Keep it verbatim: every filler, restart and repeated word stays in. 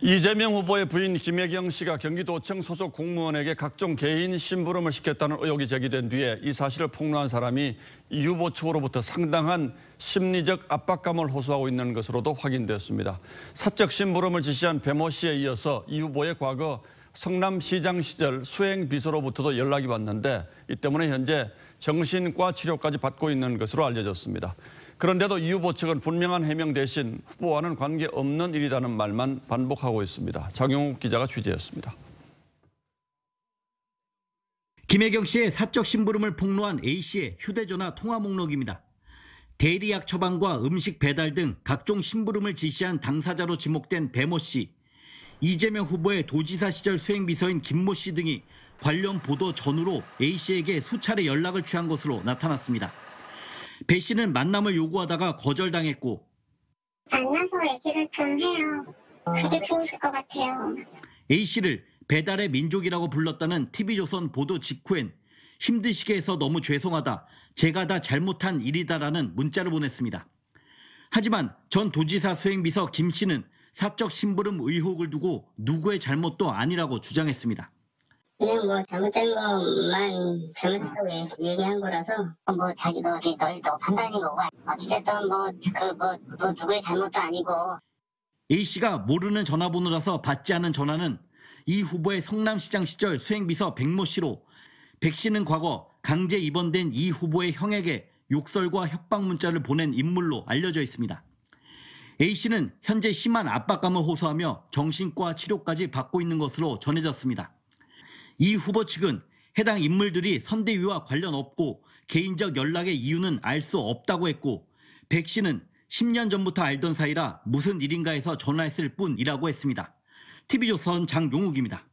이재명 후보의 부인 김혜경 씨가 경기도청 소속 공무원에게 각종 개인 심부름을 시켰다는 의혹이 제기된 뒤에 이 사실을 폭로한 사람이 이 후보 측으로부터 상당한 심리적 압박감을 호소하고 있는 것으로도 확인되었습니다. 사적 심부름을 지시한 배모 씨에 이어서 이 후보의 과거 성남시장 시절 수행비서로부터도 연락이 왔는데 이 때문에 현재 정신과 치료까지 받고 있는 것으로 알려졌습니다. 그런데도 이 후보 측은 분명한 해명 대신 후보와는 관계없는 일이라는 말만 반복하고 있습니다. 장용욱 기자가 취재했습니다. 김혜경 씨의 사적 심부름을 폭로한 A 씨의 휴대전화 통화 목록입니다. 대리약 처방과 음식 배달 등 각종 심부름을 지시한 당사자로 지목된 배모 씨, 이재명 후보의 도지사 시절 수행비서인 김모 씨 등이 관련 보도 전후로 A 씨에게 수차례 연락을 취한 것으로 나타났습니다. 배 씨는 만남을 요구하다가 거절당했고 만나서 얘기를 좀 해요. 그게 좋으실 것 같아요. A 씨를 배달의 민족이라고 불렀다는 티비조선 보도 직후엔 힘드시게 해서 너무 죄송하다, 제가 다 잘못한 일이다라는 문자를 보냈습니다. 하지만 전 도지사 수행비서 김 씨는 사적 심부름 의혹을 두고 누구의 잘못도 아니라고 주장했습니다. 그냥 뭐 잘못된 것만 잘못했다고 얘기한 거라서 뭐 자기도 너희 너 판단인 거고 어찌됐든 뭐 그 뭐 뭐 누구의 잘못도 아니고. A 씨가 모르는 전화번호라서 받지 않은 전화는 이 후보의 성남시장 시절 수행비서 백모 씨로, 백 씨는 과거 강제 입원된 이 후보의 형에게 욕설과 협박 문자를 보낸 인물로 알려져 있습니다. A 씨는 현재 심한 압박감을 호소하며 정신과 치료까지 받고 있는 것으로 전해졌습니다. 이 후보 측은 해당 인물들이 선대위와 관련 없고 개인적 연락의 이유는 알 수 없다고 했고, 백 씨는 십 년 전부터 알던 사이라 무슨 일인가 해서 전화했을 뿐이라고 했습니다. 티비조선 장용욱입니다.